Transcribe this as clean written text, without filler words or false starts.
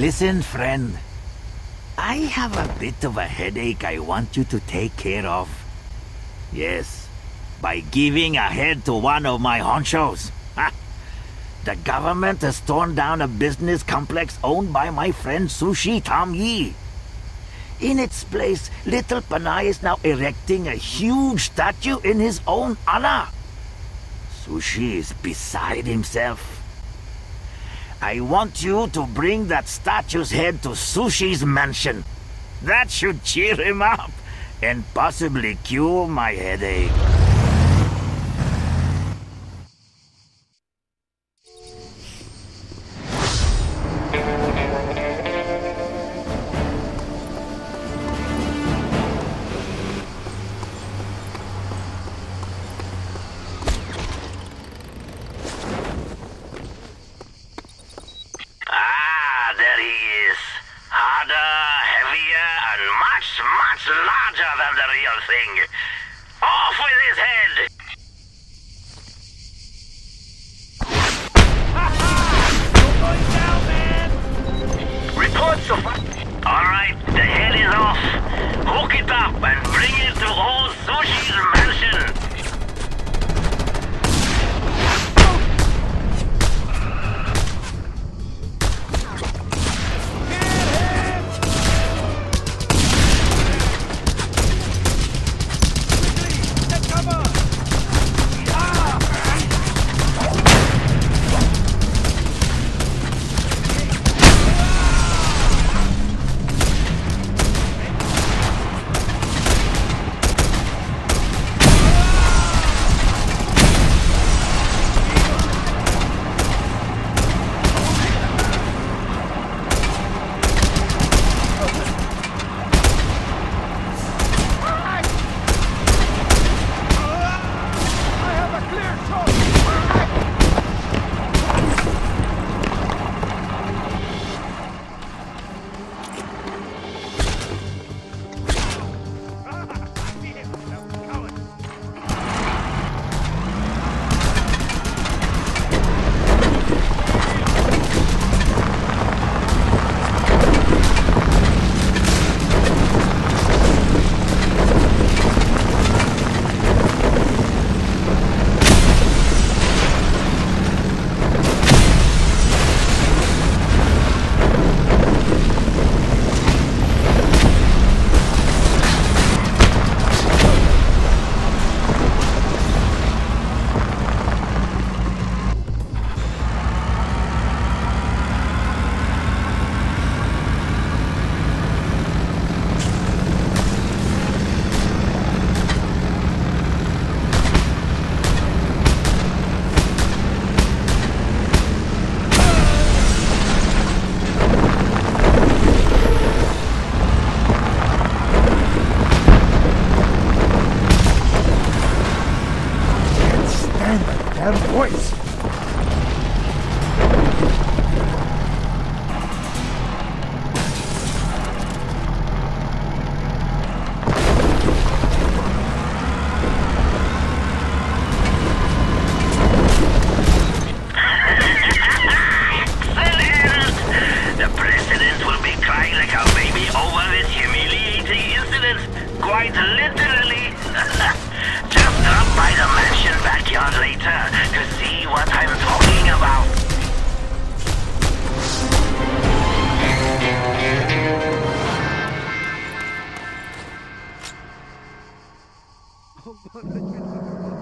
Listen, friend. I have a bit of a headache I want you to take care of. Yes, by giving a head to one of my honchos. The government has torn down a business complex owned by my friend Sushi Tam-Yi. In its place, little Panai is now erecting a huge statue in his own honor. Sushi is beside himself. I want you to bring that statue's head to Sushi's mansion. That should cheer him up and possibly cure my headache. Larger than the real thing. Off with his head! You're going down, man! Reports of... Alright, the head is off. Hook it up and bring it to old Sushi's mansion. Oh,